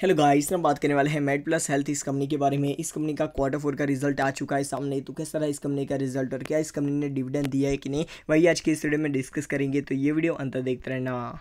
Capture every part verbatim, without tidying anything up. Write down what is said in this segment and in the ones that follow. Hello guys, हम बात करने वाले हैं मेड प्लस हेल्थ इस कंपनी के बारे में। इस कंपनी का क्वार्टर फोर का रिजल्ट आ चुका है सामने। तो कैसा रहा इस कंपनी का रिजल्ट और क्या इस कंपनी ने डिविडेंड दिया है कि नहीं, वही आज के इस वीडियो में डिस्कस करेंगे। तो ये वीडियो अंत तक देखते रहना।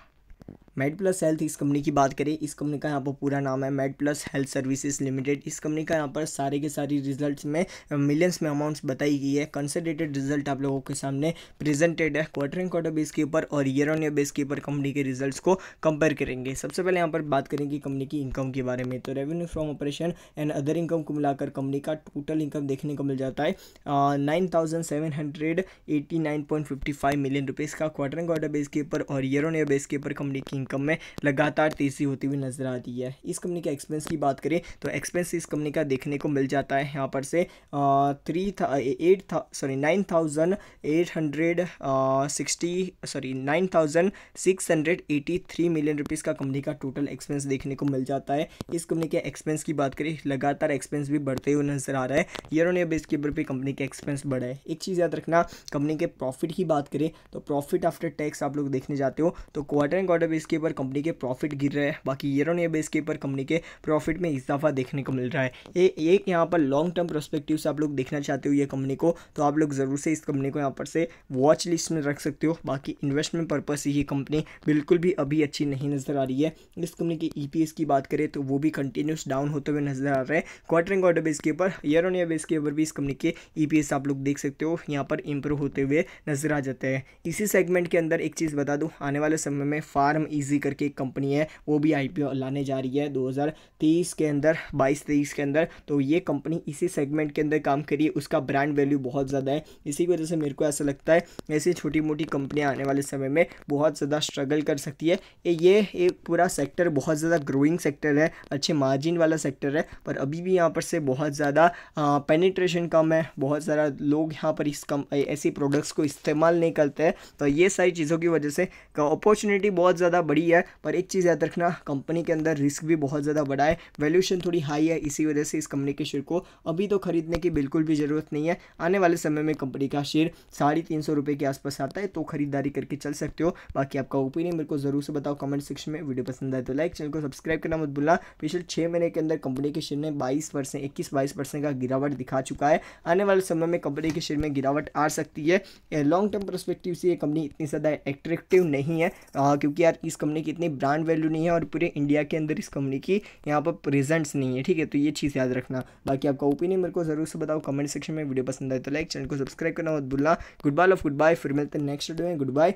मेड प्लस हेल्थ इस कंपनी की बात करें, इस कंपनी का यहाँ पर पूरा नाम है Med Plus health services limited. इस कंपनी का यहाँ पर सारे के सारे रिजल्ट्स में मिलियंस में अमाउंट्स बताई गई है। कंसोलिडेटेड रिजल्ट आप लोगों के सामने प्रेजेंटेड है। क्वार्टर एंड क्वार्टर बेस के ऊपर और ईयर ऑन ईयर बेस के ऊपर कंपनी के रिजल्ट्स को कंपेयर करेंगे। सबसे पहले यहाँ पर बात करेंगे कंपनी की इनकम के बारे में। तो revenue from operation and other income को मिलाकर कंपनी का टोटल इनकम देखने को मिल जाता है nine thousand seven hundred eighty nine point fifty five million rupees का। क्वार्टर एंड क्वार्टर बेस के ऊपर और ईयर ऑन ईयर बेस के ऊपर कंपनी की इनकम में लगातार तेजी होती हुई नजर आती है। इस कंपनी के एक्सपेंस की बात करें तो एक्सपेंस इस कंपनी का देखने को मिल जाता है यहाँ पर से थ्री था एट था sorry nine thousand eight hundred sixty sorry nine thousand six hundred eighty three million rupees का कंपनी का टोटल एक्सपेंस देखने को मिल जाता है। इस कंपनी के एक्सपेंस की बात करें, लगातार एक्सपेंस भी बढ़ते हुए नजर आ रहा है। ईयर ऑन ईयर बेस के ऊपर भी कंपनी के एक्सपेंस बढ़ा है। एक चीज़ याद रखना, कंपनी के प्रॉफिट की बात करें तो प्रॉफिट आफ्टर टैक्स आप लोग देखने जाते हो तो क्वार्टर एंड क्वार्टर बेस के ऊपर कंपनी के प्रॉफिट गिर रहे हैं, बाकी ईयर ऑन ईयर बेस के ऊपर कंपनी के प्रॉफिट में इजाफा देखने को मिल रहा है। ये एक यहाँ पर लॉन्ग टर्म प्रोस्पेक्टिव से आप लोग देखना चाहते हो ये कंपनी को, तो आप लोग ज़रूर से इस कंपनी को यहाँ पर से वॉच लिस्ट में रख सकते हो। बाकी इन्वेस्टमेंट पर्पज़ से ये कंपनी बिल्कुल भी अभी अच्छी नहीं नज़र आ रही है। इस कंपनी की ई पी एस की बात करें तो वो भी कंटिन्यूस डाउन होते हुए नजर आ रहे हैं। क्वार्टर एंड क्वार्टर बेस के ऊपर, ईयर ऑन ईयर बेस के ऊपर भी इस कंपनी के ई पी एस आप लोग देख सकते हो यहाँ पर इम्प्रूव होते हुए नजर आ जाते हैं। इसी सेगमेंट के अंदर एक चीज़ बता दूँ, आने वाले समय में फार्म इजी करके एक कंपनी है, वो भी आईपीओ लाने जा रही है दो हज़ार तेईस के अंदर, बाईस तेईस के अंदर। तो ये कंपनी इसी सेगमेंट के अंदर काम करी है, उसका ब्रांड वैल्यू बहुत ज़्यादा है। इसी की वजह से मेरे को ऐसा लगता है ऐसी छोटी मोटी कंपनियां आने वाले समय में बहुत ज़्यादा स्ट्रगल कर सकती है। ये एक पूरा सेक्टर बहुत ज़्यादा ग्रोइंग सेक्टर है, अच्छे मार्जिन वाला सेक्टर है, पर अभी भी यहाँ पर से बहुत ज़्यादा पेनिट्रेशन कम है। बहुत ज़्यादा लोग यहाँ पर इस कम ऐसी प्रोडक्ट्स को इस्तेमाल नहीं करते हैं। तो ये सारी चीज़ों की वजह से अपॉर्चुनिटी बहुत ज़्यादा बड़ी है, पर एक चीज़ याद रखना, कंपनी के अंदर रिस्क भी बहुत ज़्यादा बड़ा है। वैल्यूएशन थोड़ी हाई है, इसी वजह से इस कंपनी के शेयर को अभी तो खरीदने की बिल्कुल भी ज़रूरत नहीं है। आने वाले समय में कंपनी का शेयर साढ़े तीन सौ रुपये के आसपास आता है तो खरीदारी करके चल सकते हो। बाकी आपका ओपिनियन मेरे को ज़रूर से बताओ कमेंट सेक्शन में। वीडियो पसंद आए तो लाइक, चैनल को सब्सक्राइब करना मत भूलना। पिछले छः महीने के अंदर कंपनी के शेयर ने बाईस परसेंट इक्कीस बाईस परसेंट का गिरावट दिखा चुका है। आने वाले समय में कंपनी के शेयर में गिरावट आ सकती है। लॉन्ग टर्म परस्पेक्टिव से ये कंपनी इतनी ज़्यादा एट्रैक्टिव नहीं है क्योंकि यार इस कंपनी की इतनी ब्रांड वैल्यू नहीं है और पूरे इंडिया के अंदर इस कंपनी की यहाँ पर प्रेजेंस नहीं है। ठीक है, तो ये चीज़ याद रखना। बाकी आपका ओपिनियन मेरे को जरूर से बताओ कमेंट सेक्शन में। वीडियो पसंद आए तो लाइक, चैनल को सब्सक्राइब करना मत भूलना। Good bye love, good bye, फिर मिलते हैं नेक्स्ट वीडियो में। Good bye.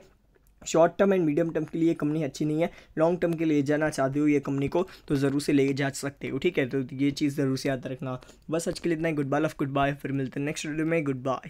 Short term and medium term के लिए कंपनी अच्छी नहीं है। लॉन्ग टर्म के लिए जाना चाहते हो ये कंपनी को तो ज़रूर से ले जा सकते हो। ठीक है, तो ये चीज़ ज़रूर से याद रखना। बस आज के लिए इतना ही। Good bye love, good bye, फिर मिलते हैं नेक्स्ट वीडियो में। Good bye.